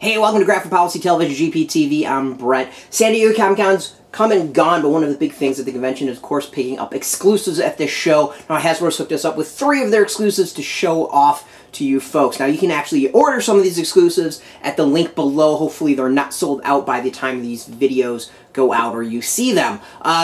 Hey, welcome to Graphic Policy Television, GPTV. I'm Brett. San Diego Comic-Con's come and gone, but one of the big things at the convention is, of course, picking up exclusives at this show. Now, Hasbro's hooked us up with 3 of their exclusives to show off to you folks. Now, you can actually order some of these exclusives at the link below. Hopefully, they're not sold out by the time these videos go out or you see them.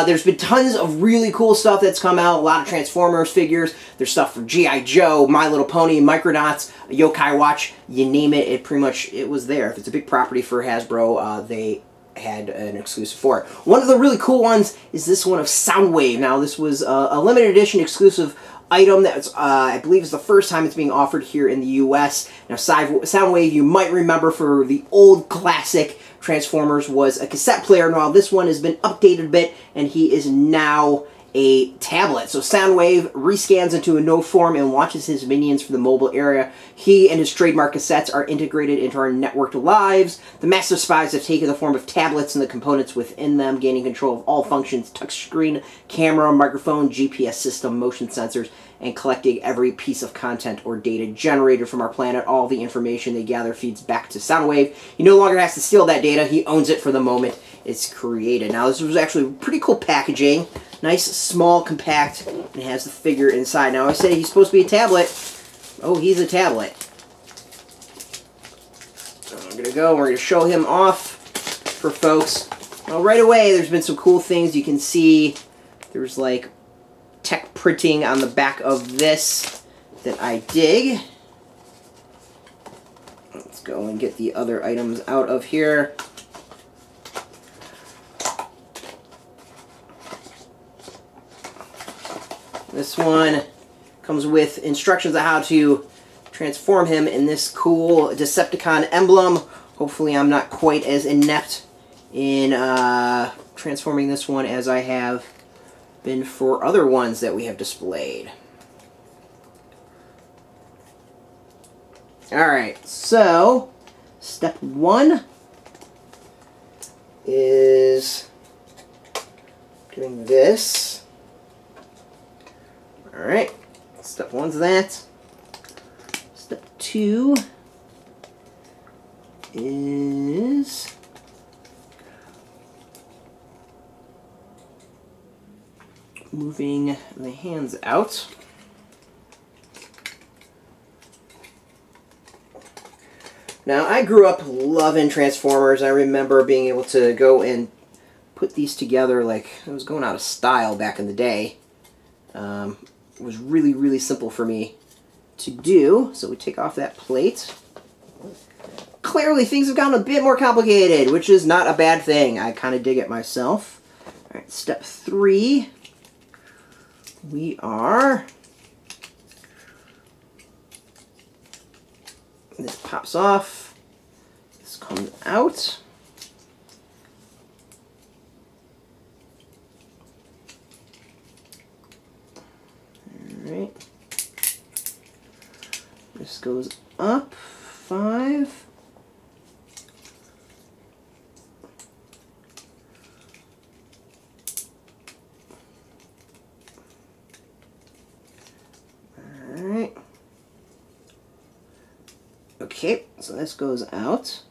There's been tons of really cool stuff that's come out. A lot of Transformers figures. There's stuff for G.I. Joe, My Little Pony, Micronauts, Yokai Watch, you name it. It was there. If it's a big property for Hasbro, they had an exclusive for it. One of the really cool ones is this one of Soundwave. Now, this was a limited edition exclusive item that's, I believe, is the first time it's being offered here in the U.S. Now, Soundwave, you might remember for the old classic Transformers, was a cassette player. Now, this one has been updated a bit, and he is now a tablet. So Soundwave rescans into a no form and launches his minions from the mobile area. He and his trademark cassettes are integrated into our networked lives. The massive spies have taken the form of tablets and the components within them, gaining control of all functions: touchscreen, camera, microphone, GPS system, motion sensors, and collecting every piece of content or data generated from our planet. All the information they gather feeds back to Soundwave. He no longer has to steal that data. He owns it for the moment it's created. Now, this was actually pretty cool packaging. Nice, small, compact, and it has the figure inside. Now, I said he's supposed to be a tablet. Oh, he's a tablet. So I'm going to go, we're going to show him off for folks. Well, right away, there's been some cool things. You can see there's, like, tech printing on the back of this that I dig. Let's go and get the other items out of here. This one comes with instructions on how to transform him in this cool Decepticon emblem. Hopefully I'm not quite as inept in transforming this one as I have been for other ones that we have displayed. Alright, so step 1 is doing this. Alright, step 1's that. Step 2 is moving the hands out. Now, I grew up loving Transformers. I remember being able to go and put these together like it was going out of style back in the day. It was really, really simple for me to do. So we take off that plate. Clearly, things have gotten a bit more complicated, which is not a bad thing. I kind of dig it myself. All right, step 3. We are... This pops off. This comes out. Alright, this goes up 5, alright, okay, so this goes out,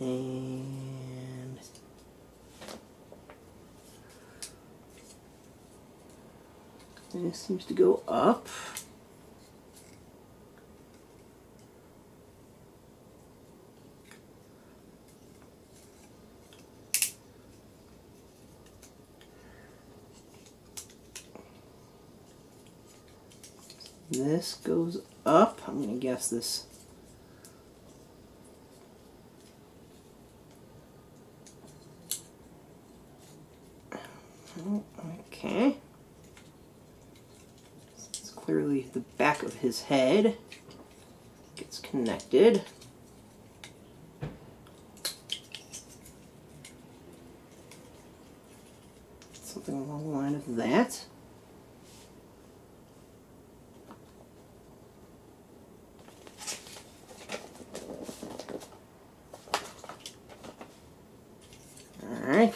and this seems to go up. This goes up. I'm going to guess this. Okay. Clearly the back of his head gets connected. Something along the line of that. Alright.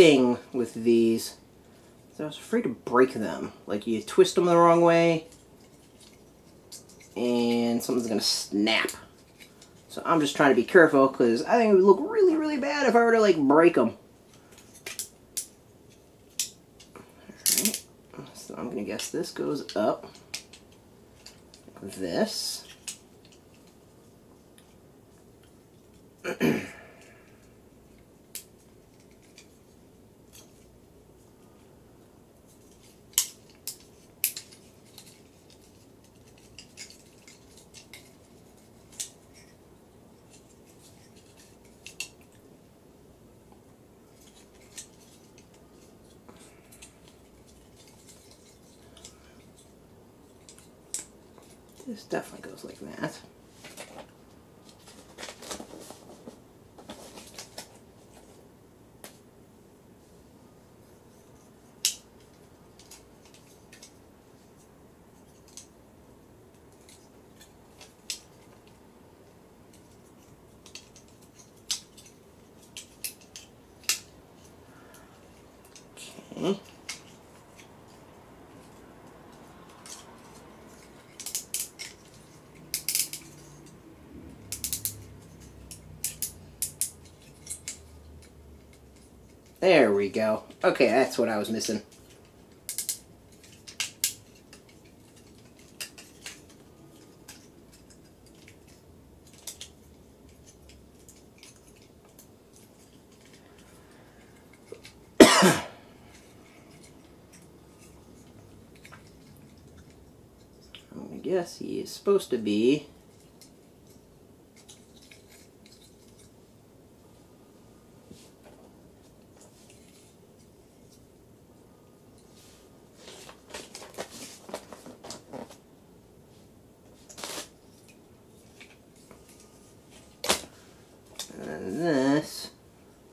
thing with these is I was afraid to break them. Like, you twist them the wrong way, and something's going to snap. So I'm just trying to be careful, because I think it would look really, really bad if I were to, like, break them. Alright, so I'm going to guess this goes up like this. This definitely goes like that. Okay. There we go. Okay, that's what I was missing. I guess he is supposed to be this,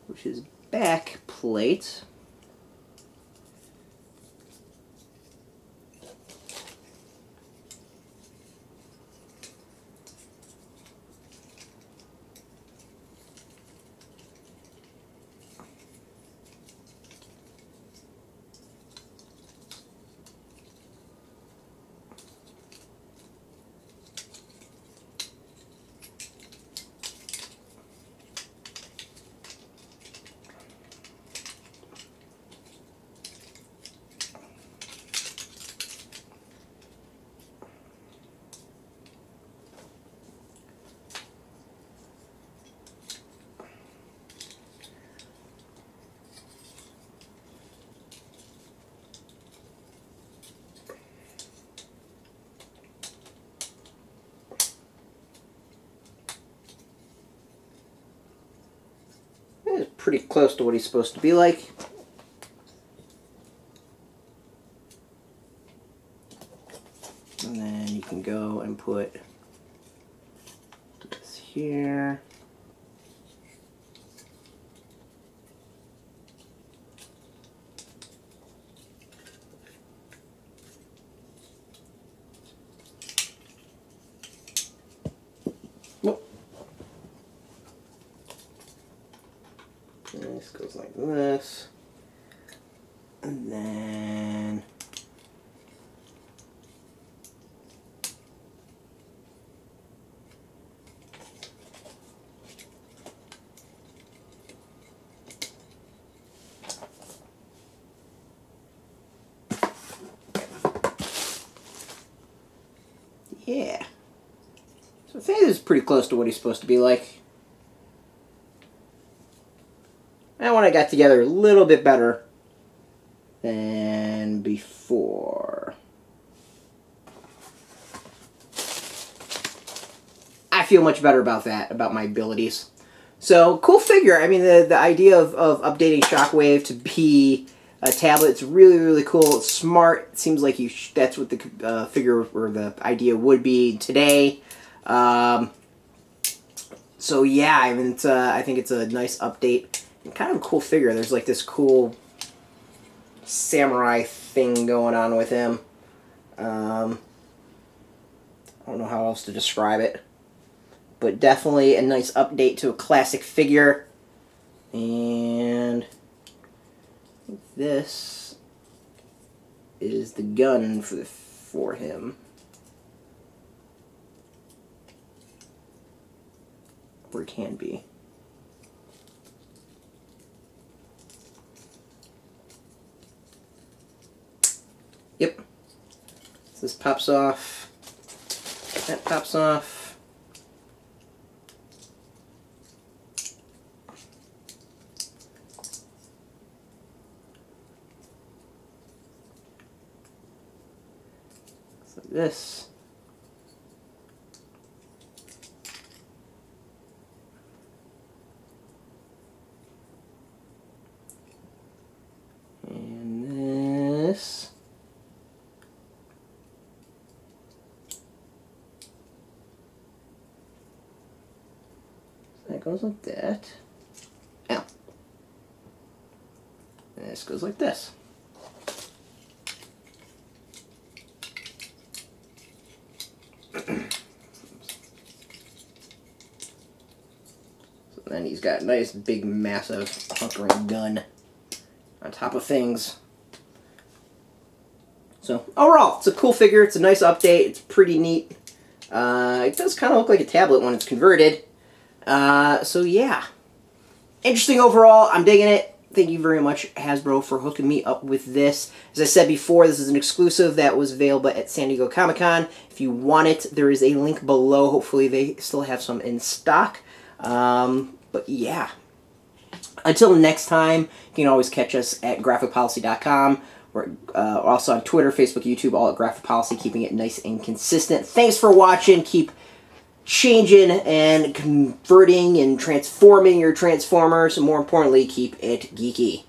which is back plate. Pretty close to what he's supposed to be like. And then you can go and put this here. This goes like this, and then yeah. So I think this is pretty close to what he's supposed to be like. That one I got together a little bit better than before. I feel much better about that, about my abilities. So, cool figure. I mean, the idea of updating Shockwave to be a tablet, it's really, really cool. It's smart. It seems like that's what the figure or the idea would be today. So, yeah, I mean, I think it's a nice update. Kind of a cool figure. There's like this cool samurai thing going on with him. I don't know how else to describe it, but definitely a nice update to a classic figure. And This is the gun for him. Or it can be. Yep. So this pops off. That pops off. So this. That goes like that. Ow. And this goes like this. So then he's got a nice big massive hunkering gun on top of things. So overall, it's a cool figure. It's a nice update. It's pretty neat. It does kind of look like a tablet when it's converted. So yeah, interesting overall. I'm digging it. Thank you very much, Hasbro, for hooking me up with this. As I said before, this is an exclusive that was available at San Diego Comic-Con. If you want it, there is a link below. Hopefully they still have some in stock. But yeah, until next time, you can always catch us at graphicpolicy.com. We're also on Twitter, Facebook, YouTube, all at Graphic Policy, keeping it nice and consistent. Thanks for watching. Keep changing and converting and transforming your Transformers, and more importantly, keep it geeky.